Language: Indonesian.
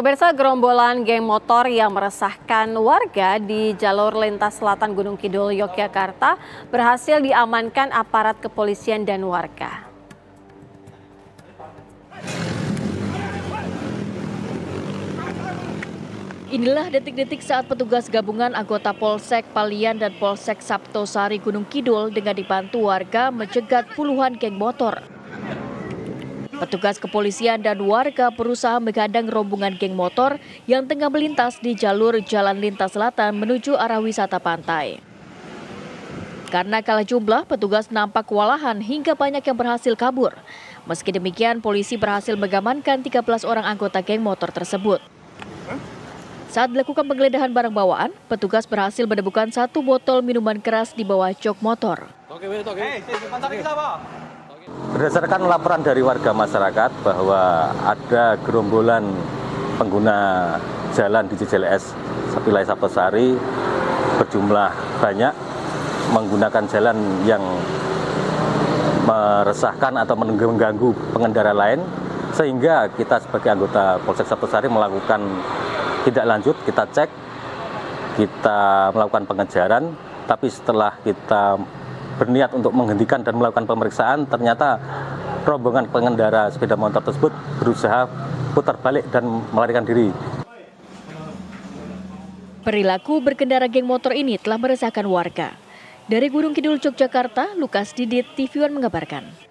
Pemirsa, gerombolan geng motor yang meresahkan warga di jalur lintas selatan Gunung Kidul, Yogyakarta berhasil diamankan aparat kepolisian dan warga. Inilah detik-detik saat petugas gabungan anggota Polsek Palian dan Polsek Saptosari Gunung Kidul dengan dibantu warga mencegat puluhan geng motor. Petugas kepolisian dan warga berusaha menggandang rombongan geng motor yang tengah melintas di jalur jalan lintas selatan menuju arah wisata pantai. Karena kalah jumlah, petugas nampak kewalahan hingga banyak yang berhasil kabur. Meski demikian, polisi berhasil mengamankan 13 orang anggota geng motor tersebut. Saat dilakukan penggeledahan barang bawaan, petugas berhasil menemukan satu botol minuman keras di bawah jok motor. Berdasarkan laporan dari warga masyarakat bahwa ada gerombolan pengguna jalan di CJLS Sepilai Sapersari berjumlah banyak menggunakan jalan yang meresahkan atau mengganggu pengendara lain, sehingga kita sebagai anggota Polsek Saptosari melakukan tindak lanjut, kita cek, kita melakukan pengejaran, tapi setelah kita berniat untuk menghentikan dan melakukan pemeriksaan, ternyata rombongan pengendara sepeda motor tersebut berusaha putar balik dan melarikan diri. Perilaku berkendara geng motor ini telah meresahkan warga. Dari Gunung Kidul, Yogyakarta, Lukas Didit, TV One mengabarkan.